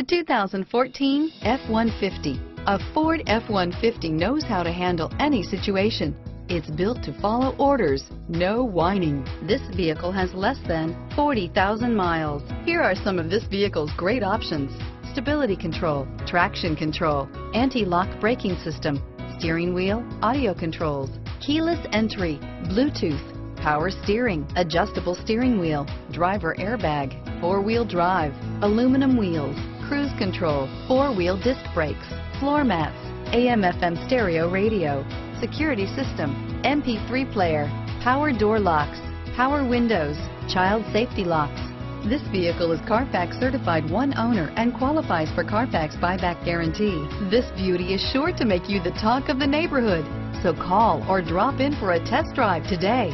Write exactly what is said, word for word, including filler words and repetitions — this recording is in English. The two thousand fourteen F one fifty. A Ford F one fifty knows how to handle any situation. It's built to follow orders, no whining. This vehicle has less than forty thousand miles. Here are some of this vehicle's great options: stability control, traction control, anti-lock braking system, steering wheel audio controls, keyless entry, Bluetooth, power steering, adjustable steering wheel, driver airbag, four-wheel drive, aluminum wheels, cruise control, four-wheel disc brakes, floor mats, A M F M stereo radio, security system, M P three player, power door locks, power windows, child safety locks. This vehicle is Carfax certified one owner and qualifies for Carfax buyback guarantee. This beauty is sure to make you the talk of the neighborhood, so call or drop in for a test drive today.